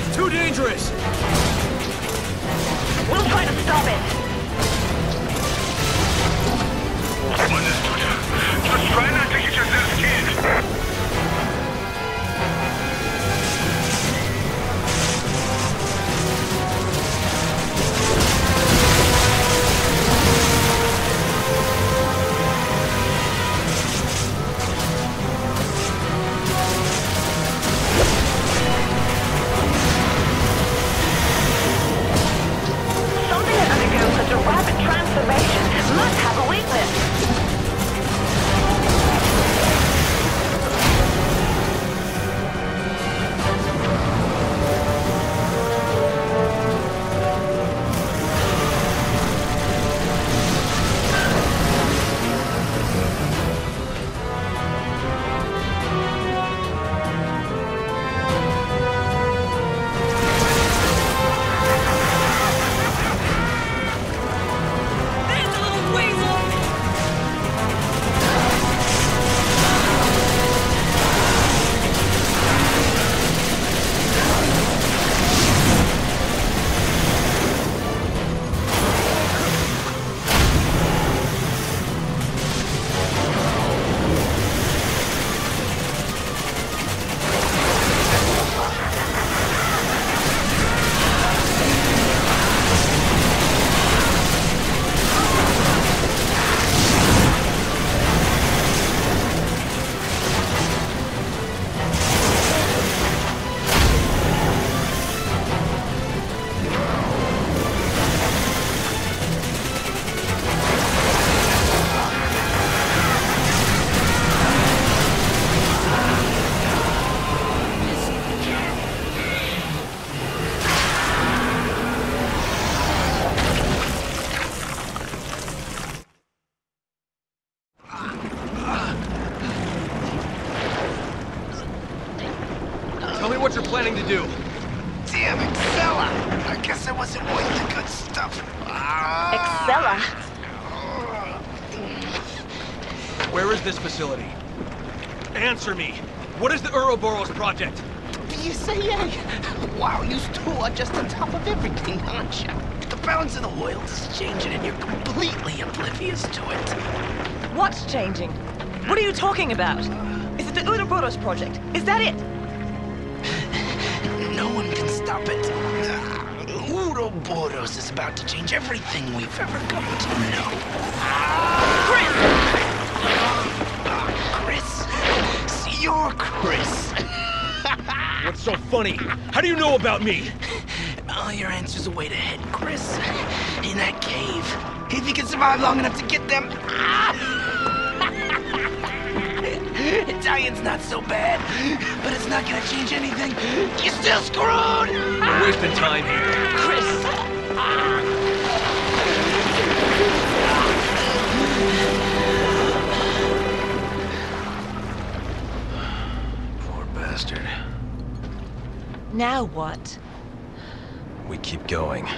It's too dangerous! We'll try to stop it! Understood. Just try not to hit yourself, kid! To do. Damn, Excella! I guess I wasn't with the good stuff. Excella? Where is this facility? Answer me! What is the Uroboros project? BCA! Wow, you two are just on top of everything, aren't you? The balance of the world is changing and you're completely oblivious to it. What's changing? What are you talking about? Is it the Uroboros project? Is that it? No one can stop it. Uroboros is about to change everything we've ever come to know. CHRIS! CHRIS? You're CHRIS. What's so funny? How do you know about me? All your answers are way to head, CHRIS. In that cave. If you can survive long enough to get them... Italian's not so bad, but it's not gonna change anything. You're still screwed! We're wasting time here. CHRIS! Poor bastard. Now what? We keep going.